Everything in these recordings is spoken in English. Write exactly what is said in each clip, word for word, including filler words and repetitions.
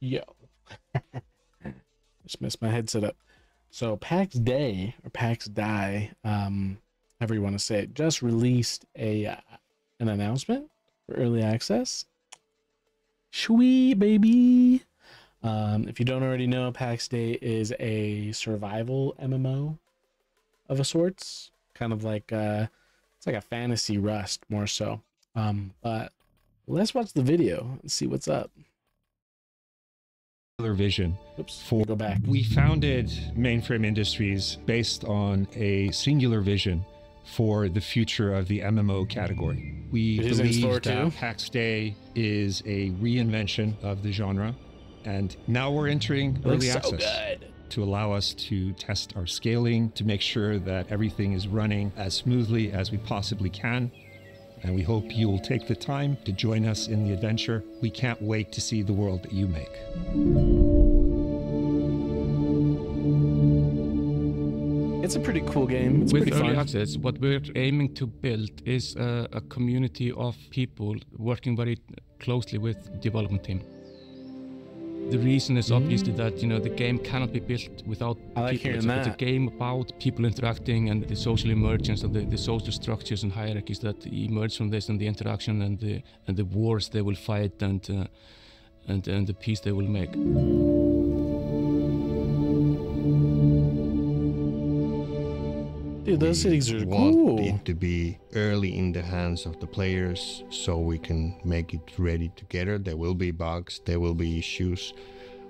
Yo. Just messed my headset up. So Pax Dei, or Pax Dei, um, however you want to say it, just released a uh, an announcement for early access. Shui, baby. Um, if you don't already know, Pax Dei is a survival M M O of a sorts, kind of like a, it's like a fantasy Rust more so. Um, but let's watch the video and see what's up. Vision. Oops, for go back. We founded Mainframe Industries based on a singular vision for the future of the M M O category. We it believe that Pax Dei is a reinvention of the genre, and now we're entering early so access good. to allow us to test our scaling, to make sure that everything is running as smoothly as we possibly can. And we hope you'll take the time to join us in the adventure. We can't wait to see the world that you make. It's a pretty cool game. It's With early fun. access, what we're aiming to build is a, a community of people working very closely with the development team. The reason is obviously mm. that you know the game cannot be built without I like people. It's, that. it's a game about people interacting and the social emergence and the, the social structures and hierarchies that emerge from this, and the interaction and the and the wars they will fight, and uh, and and the peace they will make. Dude, those cities are cool. We want it to be early in the hands of the players so we can make it ready together. There will be bugs, there will be issues,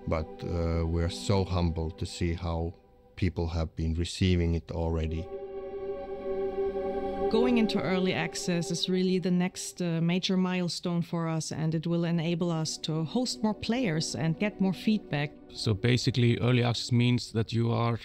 but uh, we're so humbled to see how people have been receiving it already. Going into early access is really the next uh, major milestone for us, and it will enable us to host more players and get more feedback. So basically, early access means that you are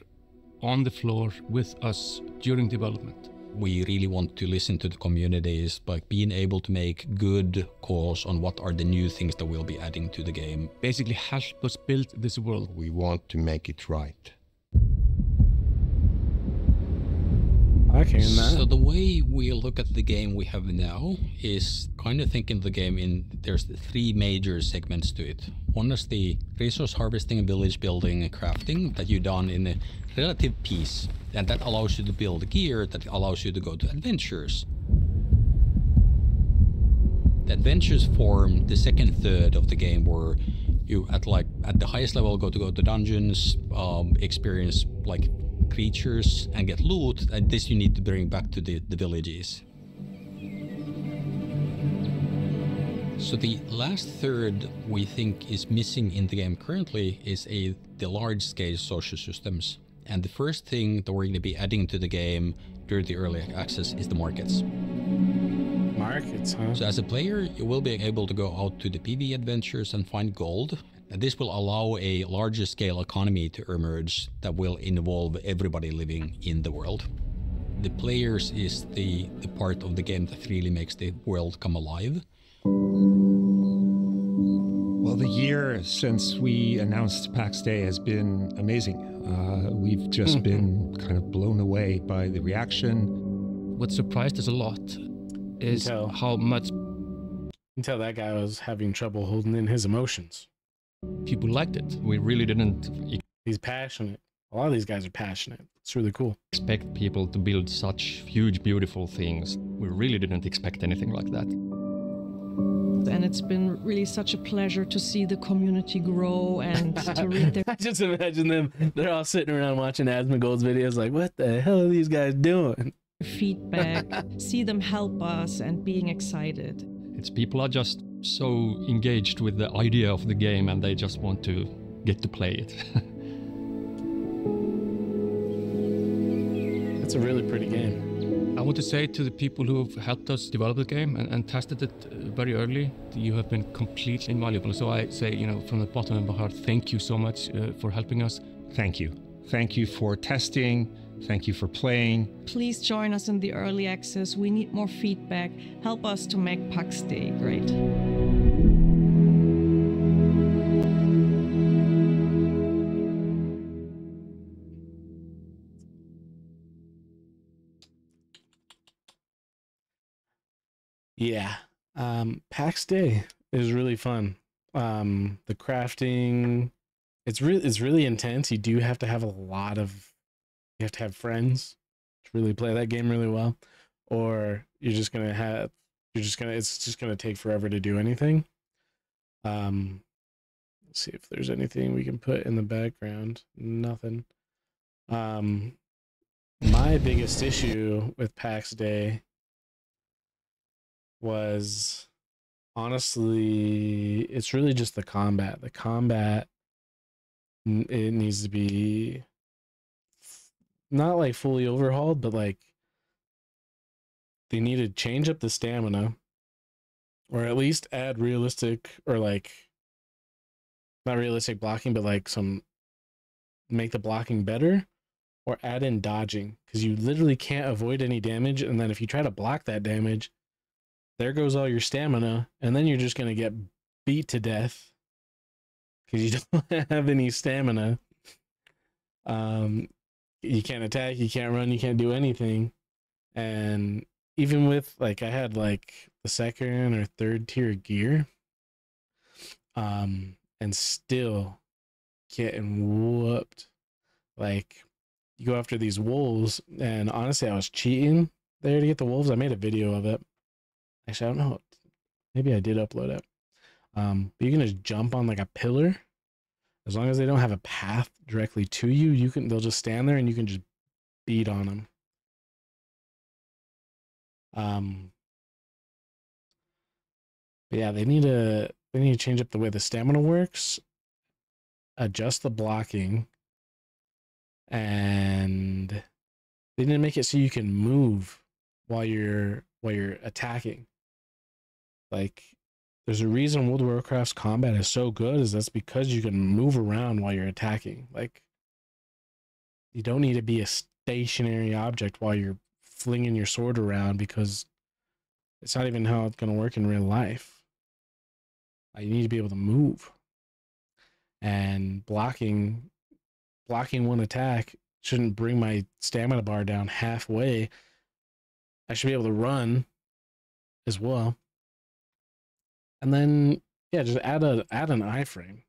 on the floor with us during development. We really want to listen to the communities by being able to make good calls on what are the new things that we'll be adding to the game. Basically help us build this world. We want to make it right. Okay, so the way we look at the game we have now is kind of thinking the game in, there's three major segments to it. One is the resource harvesting, village building, and crafting that you've done in a relative peace, and that allows you to build gear, that allows you to go to adventures. The adventures form the second third of the game, where you at like at the highest level go to go to dungeons, um, experience like creatures and get loot, and this you need to bring back to the, the villages. So the last third we think is missing in the game currently is a the large-scale social systems. And the first thing that we're going to be adding to the game during the early access is the markets. Markets, huh? So as a player, you will be able to go out to the P V adventures and find gold. And this will allow a larger scale economy to emerge that will involve everybody living in the world. The players is the, the part of the game that really makes the world come alive. Well, the year since we announced Pax Dei has been amazing. Uh, we've just mm-hmm. been kind of blown away by the reaction. What surprised us a lot is Until, how much... Until that guy was having trouble holding in his emotions. People liked it. We really didn't... He's passionate. A lot of these guys are passionate. It's really cool. Expect people to build such huge, beautiful things. We really didn't expect anything like that. And it's been really such a pleasure to see the community grow and to read their... I just imagine them. They're all sitting around watching Asmongold's videos like, what the hell are these guys doing? Feedback, see them help us and being excited. It's people are just so engaged with the idea of the game and they just want to get to play it. It's a really pretty game. I want to say to the people who have helped us develop the game and, and tested it very early, you have been completely invaluable. So I say, you know, from the bottom of my heart, thank you so much uh, for helping us. Thank you. Thank you for testing. Thank you for playing. Please join us in the early access. We need more feedback. Help us to make Pax Dei great. Yeah, um, Pax Dei is really fun. um, the crafting, it's really, it's really intense. You do have to have a lot of, you have to have friends to really play that game really well, or you're just going to have, you're just going to, it's just going to take forever to do anything. Um, let's see if there's anything we can put in the background. Nothing. Um, my biggest issue with Pax Dei was honestly, it's really just the combat. The combat, it needs to be not like fully overhauled, but like they need to change up the stamina, or at least add realistic, or like not realistic blocking, but like some, make the blocking better, or add in dodging, because you literally can't avoid any damage. And then if you try to block that damage, there goes all your stamina, and then you're just going to get beat to death because you don't have any stamina. Um, you can't attack, you can't run, you can't do anything. And even with like, I had like the second or third tier gear, um, and still getting whooped. Like, you go after these wolves, and honestly, I was cheating there to get the wolves. I made a video of it. Actually, I don't know. Maybe I did upload it. Um, but you can just jump on like a pillar. As long as they don't have a path directly to you, you can, they'll just stand there and you can just beat on them. Um, but yeah, they need to, they need to change up the way the stamina works, adjust the blocking, and they need to make it so you can move while you're, while you're attacking. Like, there's a reason World of Warcraft's combat is so good, is that's because you can move around while you're attacking. Like, you don't need to be a stationary object while you're flinging your sword around, because it's not even how it's going to work in real life. Like, you need to be able to move, and blocking, blocking one attack shouldn't bring my stamina bar down halfway. I should be able to run as well. And then, yeah, just add a, add an iframe.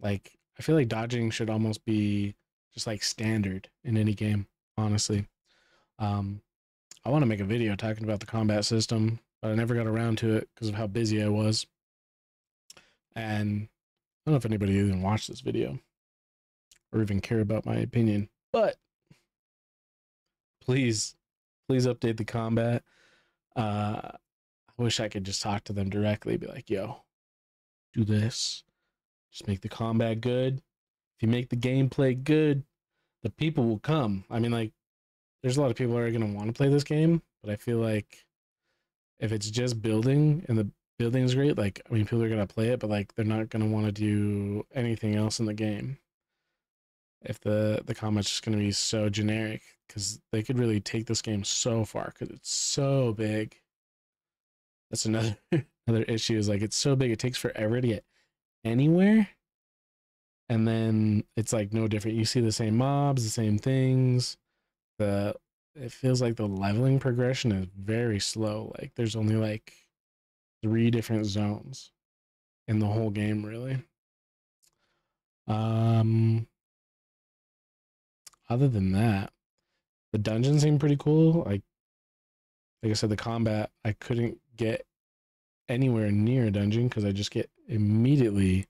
Like, I feel like dodging should almost be just like standard in any game, honestly. Um, I want to make a video talking about the combat system, but I never got around to it because of how busy I was. And I don't know if anybody even watched this video or even care about my opinion, but please, please update the combat. Uh, I wish I could just talk to them directly, be like, yo, do this. Just make the combat good. If you make the gameplay good, the people will come. I mean, like, there's a lot of people that are going to want to play this game, but I feel like if it's just building and the building is great, like, I mean, people are going to play it, but like, they're not going to want to do anything else in the game. If the, the combat's just going to be so generic, because they could really take this game so far because it's so big. That's another another issue, is like, it's so big, it takes forever to get anywhere. And then it's like no different. You see the same mobs, the same things. The it feels like the leveling progression is very slow. Like, there's only like three different zones in the whole game, really. Um, other than that, the dungeons seem pretty cool. Like, like I said, the combat, I couldn't get anywhere near a dungeon because I just get immediately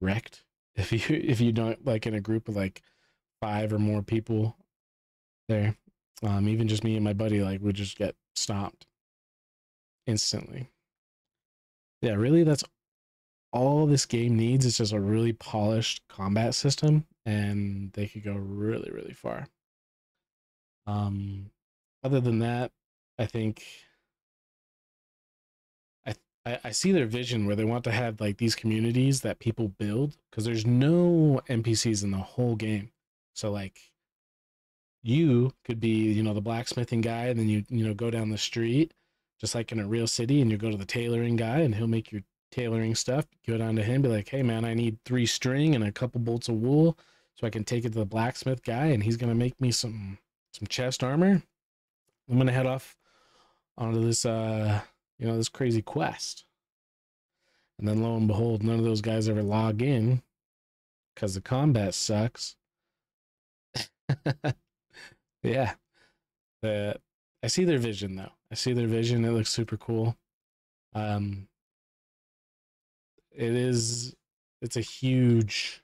wrecked. If you, if you don't, like, in a group of like five or more people there, um, even just me and my buddy, like, would just get stomped instantly. Yeah, really, that's all this game needs. It's just a really polished combat system, and they could go really, really far. Um, other than that, I think I, I, I see their vision where they want to have like these communities that people build, because there's no N P Cs in the whole game. So like, you could be, you know, the blacksmithing guy, and then you, you know, go down the street, just like in a real city, and you go to the tailoring guy and he'll make your tailoring stuff. Go down to him, be like, hey man, I need three string and a couple bolts of wool so I can take it to the blacksmith guy, and he's going to make me some, some chest armor. I'm going to head off onto this, uh, you know, this crazy quest. And then lo and behold, none of those guys ever log in because the combat sucks. Yeah. The, I see their vision though. I see their vision. It looks super cool. Um, it is, it's a huge,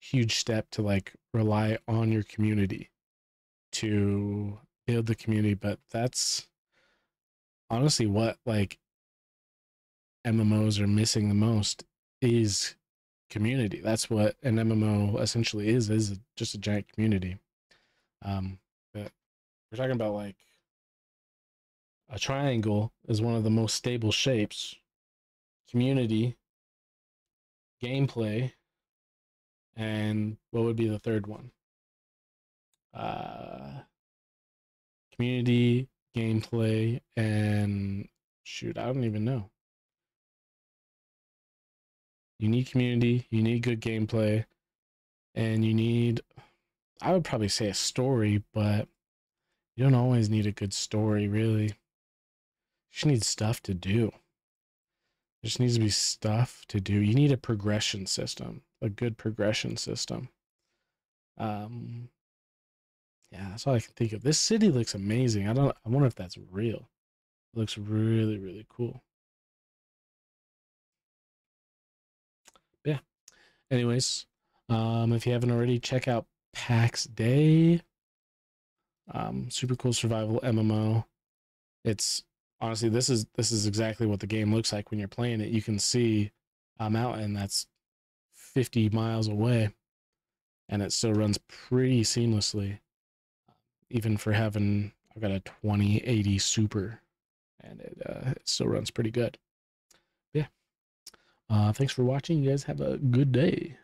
huge step to like rely on your community to build the community. But that's honestly what like M M Os are missing the most is community. That's what an M M O essentially is, is just a giant community. Um, but we're talking about like a triangle is one of the most stable shapes, community, gameplay, and what would be the third one? Uh, community, gameplay, and shoot, I don't even know. You need community, you need good gameplay, and you need, I would probably say a story, but you don't always need a good story, really. You just need stuff to do. There just needs to be stuff to do. You need a progression system, a good progression system. Um, yeah, that's all I can think of. This city looks amazing. I don't, I wonder if that's real. It looks really, really cool. Yeah. Anyways, um, if you haven't already, check out Pax Dei. Um, super cool survival M M O. It's honestly, this is, this is exactly what the game looks like when you're playing it. You can see a mountain that's fifty miles away and it still runs pretty seamlessly. Even for having, I've got a twenty eighty Super and it, uh, it still runs pretty good. Yeah. Uh, thanks for watching. You guys have a good day.